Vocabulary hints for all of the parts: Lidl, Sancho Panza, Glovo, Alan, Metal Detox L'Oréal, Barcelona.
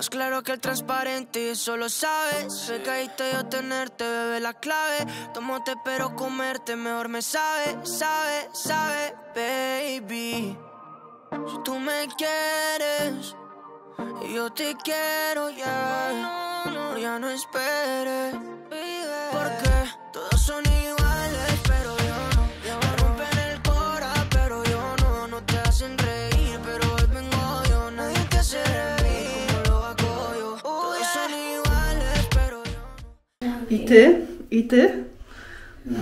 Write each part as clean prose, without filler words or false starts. Más claro que el transparente, solo sabes. Sé que ahí te dio tenerte, bebé, la clave. Tomo te pero comerte, mejor me sabe, sabe, sabe, baby. Si tú me quieres y yo te quiero, ya no, no, ya no esperes. Porque todos son iguales, pero yo no. Ya me rompen el cora, pero yo no. No te hacen reír, pero hoy vengo yo. Nadie te hace reír, como lo hago yo. Todos son iguales, pero yo no. I ty? I ty? No.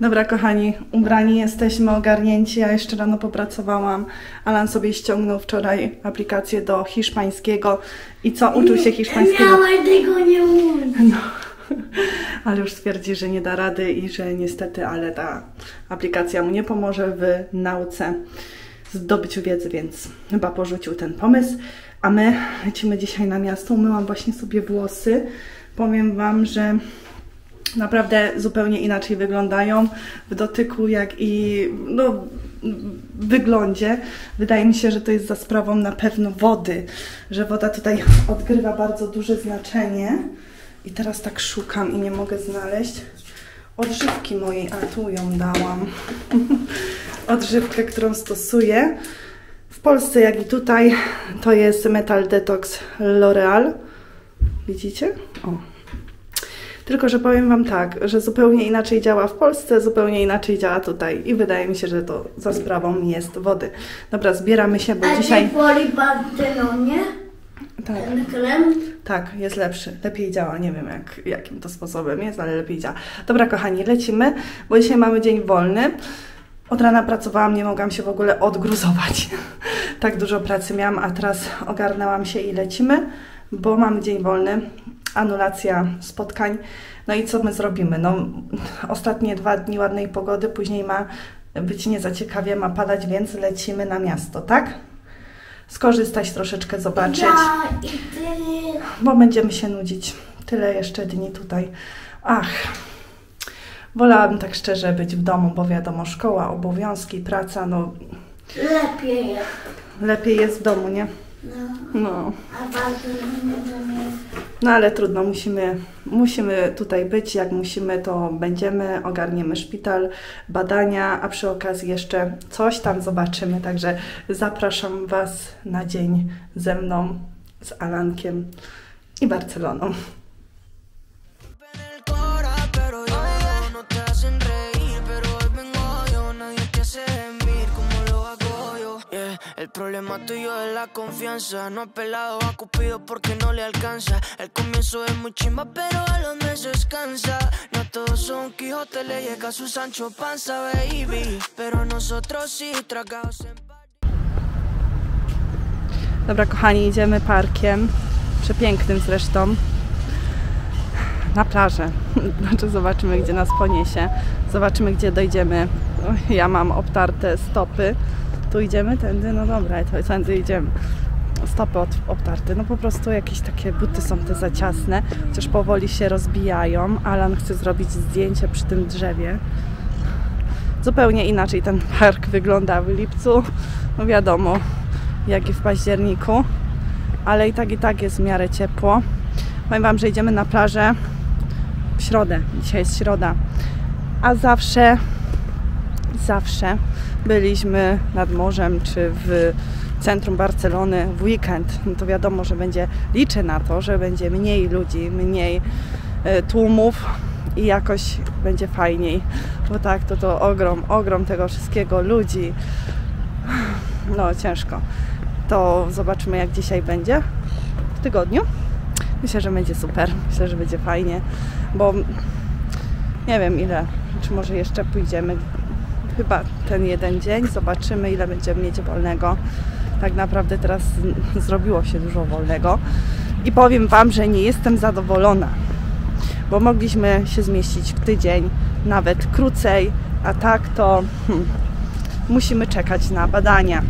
Dobra, kochani, ubrani jesteśmy, ogarnięci, ja jeszcze rano popracowałam. Alan sobie ściągnął wczoraj aplikację do hiszpańskiego. I co? Uczył się hiszpańskiego. Miałam tego nie mówić. No. Ale już stwierdzi, że nie da rady i że niestety, ale ta aplikacja mu nie pomoże w nauce, zdobyciu wiedzy, więc chyba porzucił ten pomysł. A my lecimy dzisiaj na miasto. Umyłam właśnie sobie włosy. Powiem wam, że naprawdę zupełnie inaczej wyglądają w dotyku, jak i no, w wyglądzie. Wydaje mi się, że to jest za sprawą na pewno wody, że woda tutaj odgrywa bardzo duże znaczenie. I teraz tak szukam i nie mogę znaleźć odżywki mojej, a tu ją dałam. Odżywkę, którą stosuję w Polsce, jak i tutaj, to jest Metal Detox L'Oréal. Widzicie? O. Tylko że powiem wam tak, że zupełnie inaczej działa w Polsce, zupełnie inaczej działa tutaj. I wydaje mi się, że to za sprawą jest wody. Dobra, zbieramy się, bo dzisiaj... Tak. Ten krem? Tak, jest lepszy. Lepiej działa. Nie wiem jakim to sposobem jest, ale lepiej działa. Dobra, kochani, lecimy, bo dzisiaj mamy dzień wolny. Od rana pracowałam, nie mogłam się w ogóle odgruzować. Tak dużo pracy miałam, a teraz ogarnęłam się i lecimy, bo mamy dzień wolny. Anulacja spotkań. No i co my zrobimy? No, ostatnie 2 dni ładnej pogody, później ma być nie za ciekawie, ma padać, więc lecimy na miasto, tak? Skorzystać troszeczkę, zobaczyć. Bo będziemy się nudzić. Tyle jeszcze dni tutaj. Ach, wolałabym tak szczerze być w domu, bo wiadomo, szkoła, obowiązki, praca, no... Lepiej jest. Lepiej jest w domu, nie? No. No ale trudno, musimy tutaj być, jak musimy, to będziemy, ogarniemy szpital, badania, a przy okazji jeszcze coś tam zobaczymy, także zapraszam was na dzień ze mną, z Alankiem i Barceloną. El problema tuyo es la confianza. No ha pelado a Cupido porque no le alcanza. El comienzo es muy chimba, pero a los meses cansa. No todos son Quijote, le llega su Sancho Panza, baby. Pero nosotros sí tragados en party. Dobra, kochani, idziemy parkiem. Przepięknym zresztą. Na plażę. Znaczy zobaczymy, gdzie nas poniesie. Zobaczymy, gdzie dojdziemy. Ja mam obtarte stopy. Tu idziemy, tędy, no dobra, to tędy idziemy. Stopy obtarte, no po prostu jakieś takie buty są te za ciasne, chociaż powoli się rozbijają. Alan chce zrobić zdjęcie przy tym drzewie. Zupełnie inaczej ten park wygląda w lipcu, no wiadomo, jak i w październiku, ale i tak jest w miarę ciepło. Powiem wam, że idziemy na plażę w środę, dzisiaj jest środa, a zawsze byliśmy nad morzem czy w centrum Barcelony w weekend, no to wiadomo, że będzie, liczę na to, że będzie mniej ludzi, mniej tłumów i jakoś będzie fajniej, bo tak to ogrom tego wszystkiego ludzi, no ciężko. To zobaczymy, jak dzisiaj będzie w tygodniu. Myślę, że będzie super, myślę, że będzie fajnie, bo nie wiem ile, czy może jeszcze pójdziemy. Chyba ten jeden dzień. Zobaczymy, ile będziemy mieć wolnego. Tak naprawdę teraz zrobiło się dużo wolnego. I powiem wam, że nie jestem zadowolona. Bo mogliśmy się zmieścić w tydzień, nawet krócej. A tak to musimy czekać na badania.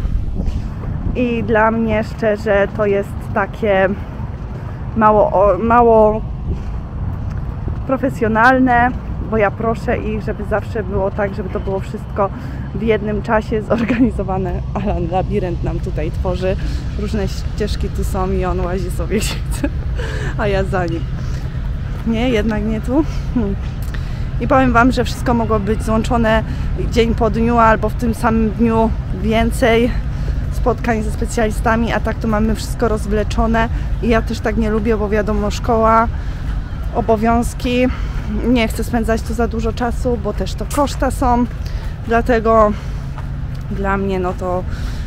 I dla mnie szczerze to jest takie mało profesjonalne. bo ja proszę ich, żeby zawsze było tak, żeby to było wszystko w jednym czasie zorganizowane. Alan labirynt nam tutaj tworzy, różne ścieżki tu są i on łazi sobie, a ja za nim. Nie, jednak nie tu. I powiem Wam, że wszystko mogło być złączone dzień po dniu albo w tym samym dniu więcej spotkań ze specjalistami, a tak to mamy wszystko rozwleczone i ja też tak nie lubię, bo wiadomo, szkoła, obowiązki, nie chcę spędzać tu za dużo czasu, bo też to koszta są, dlatego dla mnie no to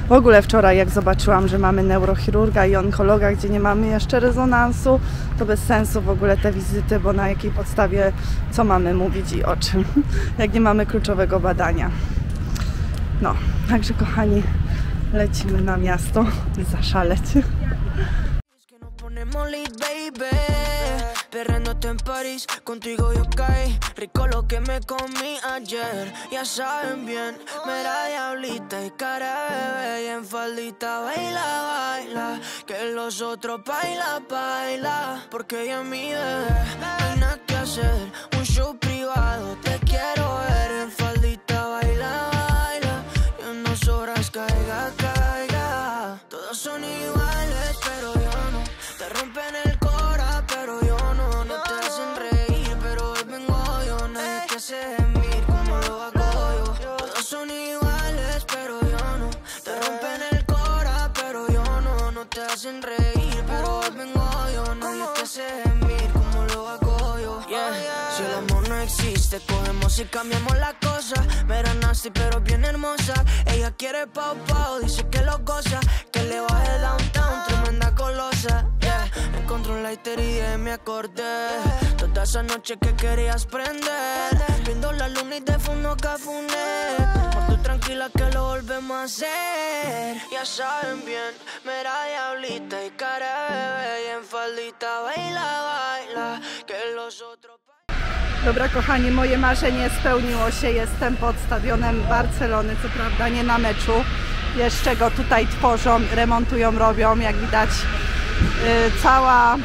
w ogóle wczoraj jak zobaczyłam, że mamy neurochirurga i onkologa, gdzie nie mamy jeszcze rezonansu, to bez sensu w ogóle te wizyty, bo na jakiej podstawie co mamy mówić i o czym, jak nie mamy kluczowego badania. No, także kochani, lecimy na miasto i zaszaleć. Perreándote en París, contigo yo caí. Rico lo que me comí ayer. Ya saben bien, mera diablita y cara bebé. Y en faldita baila, baila. Que los otros baila, baila. Porque ella es mi bebé. No hay nada que hacer, un show privado. Te quiero ver en faldita, baila, baila. Y unas horas caiga, caiga. Todos son iguales, pero yo no. Te rompen el cora, pero yo no. Te cogemos y cambiamos la cosa. Mera nasty pero bien hermosa. Ella quiere pau pau, dice que lo goza. Que le baje downtown, tremenda golosa. Yeah, encontré un lighter y de me acordé. Toda esa noche que querías prender. Viendo la luna y de fondo cafuné. Por tú tranquila que lo volvemos a hacer. Ya saben bien, mera diablita y cara bebé. Y en faldita baila, baila. Que los otros... Dobra kochani, moje marzenie spełniło się, jestem pod stadionem Barcelony, co prawda nie na meczu, jeszcze go tutaj tworzą, remontują, robią, jak widać cała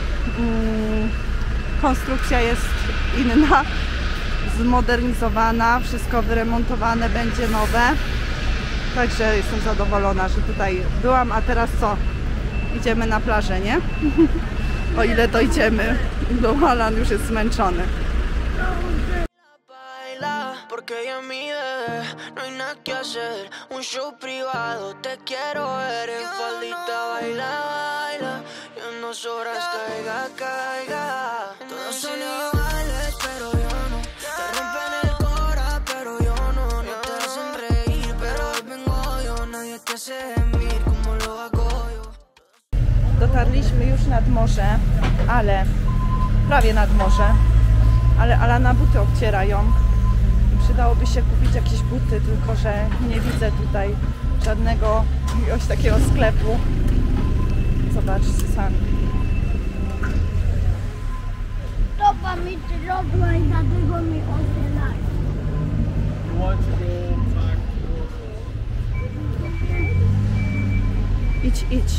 konstrukcja jest inna, zmodernizowana, wszystko wyremontowane, będzie nowe, także jestem zadowolona, że tutaj byłam, a teraz co? Idziemy na plażę, nie? O ile dojdziemy, bo Alan już jest zmęczony. Porque ella es mi bebé, no hay nada que hacer, un show privado, te quiero ver en faldita, baila, baila, y unas horas caiga, caiga, todos son iguales, pero yo no, te rompen el cora, pero yo no, no te hacen reír, pero hoy vengo yo, nadie te hace gemir como lo hago yo. Dotarliśmy już nad morze, ale prawie nad morze, ale Alana buty obcierają. Przydałoby się kupić jakieś buty, tylko że nie widzę tutaj żadnego jakiegoś takiego sklepu. Zobaczcie sami. Stopa mi drobna i dlatego mi odbierają. Idź, idź.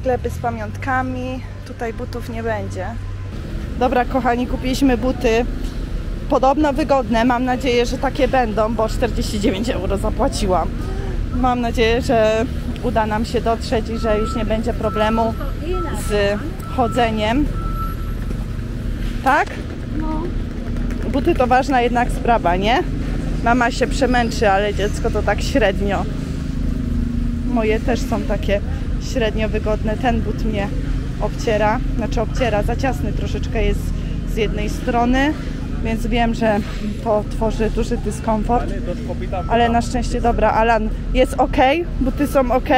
Sklepy z pamiątkami. Tutaj butów nie będzie. Dobra kochani, kupiliśmy buty. Podobno wygodne, mam nadzieję, że takie będą, bo 49 euro zapłaciłam. Mam nadzieję, że uda nam się dotrzeć i że już nie będzie problemu z chodzeniem. Tak? No. Buty to ważna jednak sprawa, nie? Mama się przemęczy, ale dziecko to tak średnio. Moje też są takie średnio wygodne. Ten but mnie obciera, za ciasny troszeczkę jest z jednej strony. Więc wiem, że to tworzy duży dyskomfort, ale na szczęście, dobra, Alan, jest ok? Buty są ok?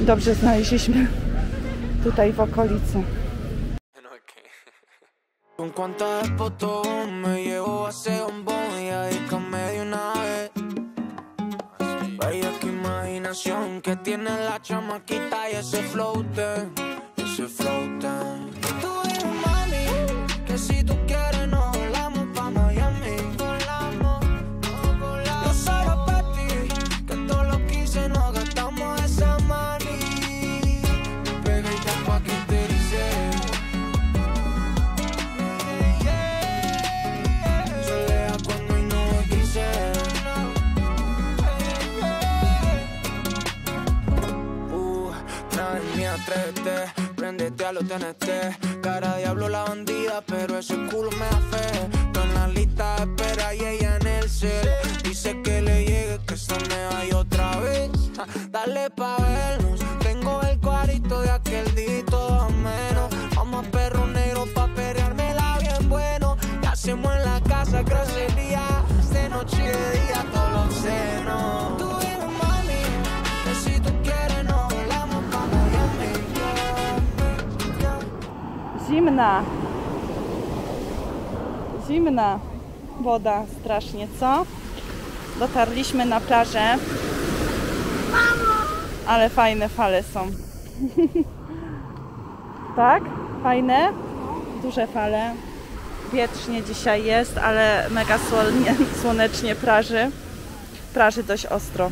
Dobrze, znaleźliśmy tutaj w okolicy. línea 3D, préndete a los TNT. Cara diablo la bandida, pero ese culo me hace. Tú en la lista de espera y ella en el cel. Dice que le llegue, que sonea y otra vez. Dale pa' vernos. Tengo el cuarito de aquel dito ameno. Vamos a perro negro pa' perreármela bien bueno. Ya hacemos en la casa grosería, de noche y de día, todo lo seno. Zimna. Zimna woda strasznie, co? Dotarliśmy na plażę, ale fajne fale są. Tak? Fajne? Duże fale. Wietrznie dzisiaj jest, ale mega słonecznie praży. Praży dość ostro.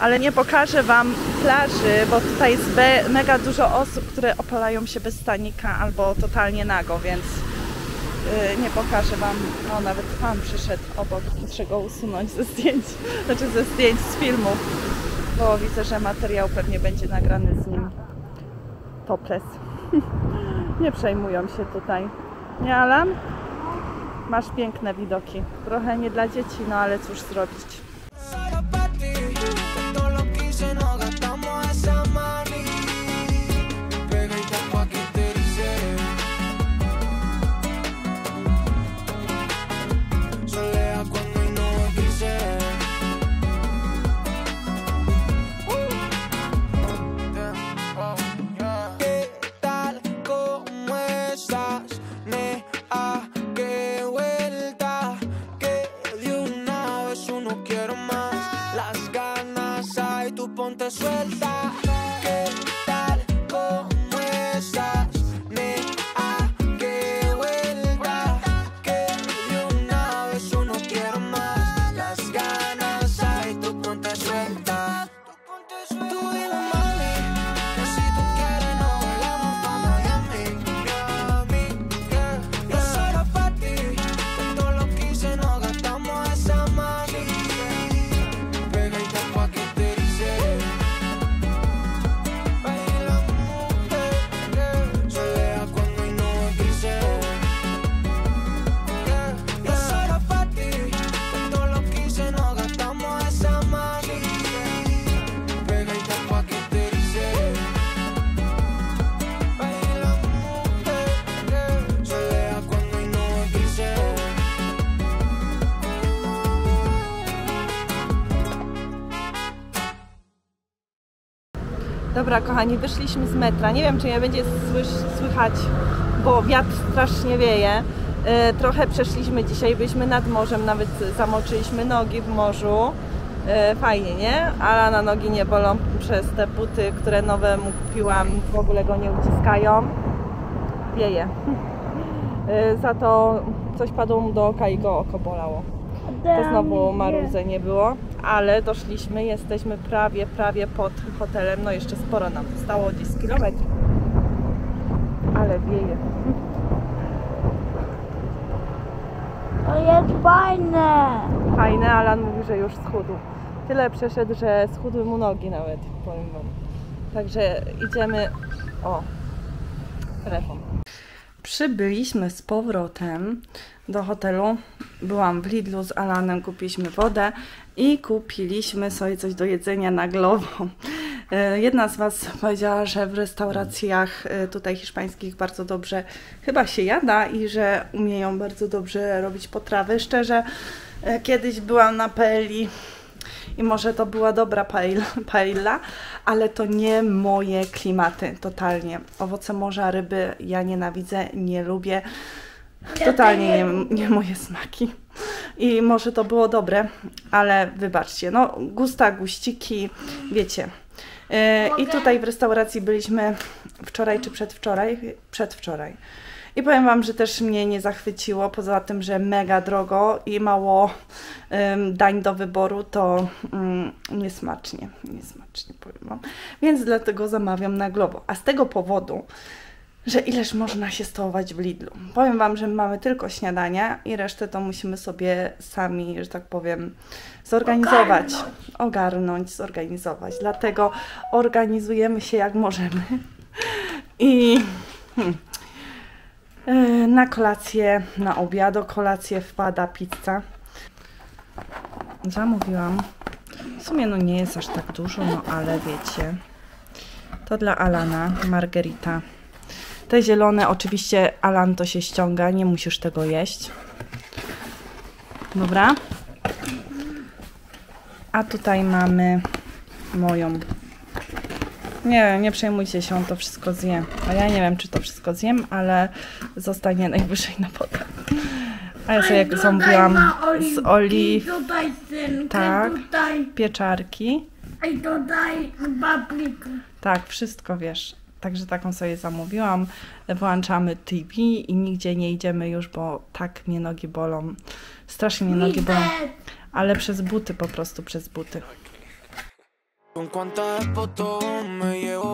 Ale nie pokażę wam plaży, bo tutaj jest mega dużo osób, które opalają się bez stanika albo totalnie nago, więc nie pokażę wam. O, nawet pan przyszedł obok, muszę go usunąć ze zdjęć, znaczy ze zdjęć z filmów, bo widzę, że materiał pewnie będzie nagrany z nim topless. Nie przejmują się tutaj. Nie, Alan? Masz piękne widoki. Trochę nie dla dzieci, no ale cóż zrobić. Dobra, kochani, wyszliśmy z metra. Nie wiem, czy mnie będzie słychać, bo wiatr strasznie wieje. Trochę przeszliśmy dzisiaj, byliśmy nad morzem, nawet zamoczyliśmy nogi w morzu. Fajnie, nie? Ale na nogi nie bolą przez te buty, które nowe mu kupiłam, w ogóle go nie uciskają. Wieje. Za to coś padło mu do oka i go oko bolało. To znowu marudzenie było, ale doszliśmy, jesteśmy prawie pod hotelem, no jeszcze sporo nam zostało, 10 km, ale wieje. To jest fajne! Fajne, Alan mówi, że już schudł. Tyle przeszedł, że schudły mu nogi nawet, powiem wam. Także idziemy... O! Telefon. Przybyliśmy z powrotem do hotelu. Byłam w Lidlu z Alanem, kupiliśmy wodę i kupiliśmy sobie coś do jedzenia na Glovo. Jedna z was powiedziała, że w restauracjach tutaj hiszpańskich bardzo dobrze chyba się jada i że umieją bardzo dobrze robić potrawy. Szczerze, kiedyś byłam na paelli i może to była dobra paella, ale to nie moje klimaty totalnie. Owoce morza, ryby ja nienawidzę, nie lubię. Totalnie nie moje smaki. I może to było dobre, ale wybaczcie, no gusta, guściki, wiecie. I tutaj w restauracji byliśmy wczoraj czy przedwczoraj? Przedwczoraj. I powiem wam, że też mnie nie zachwyciło, poza tym, że mega drogo i mało dań do wyboru, to niesmacznie powiem wam. Więc dlatego zamawiam na Glovo. A z tego powodu, że ileż można się stołować w Lidlu. Powiem wam, że mamy tylko śniadania i resztę to musimy sobie sami, że tak powiem, zorganizować. Ogarnąć, zorganizować. Dlatego organizujemy się jak możemy. I na kolację, na obiad, o kolację wpada pizza. Zamówiłam. W sumie no nie jest aż tak dużo, no ale wiecie. To dla Alana, margarita. Te zielone, oczywiście Alan to się ściąga, nie musisz tego jeść. Dobra. A tutaj mamy moją. Nie przejmujcie się, on to wszystko zje. A ja nie wiem, czy to wszystko zjem, ale zostanie najwyżej na potem. A ja sobie zamówiłam z oliw, tak, pieczarki. I dodaj paprykę. Tak, wszystko wiesz. Także taką sobie zamówiłam. Włączamy TV i nigdzie nie idziemy już, bo tak mnie nogi bolą. Strasznie mnie nogi bolą. Ale przez buty, po prostu przez buty. Con cuántas fotos me llevo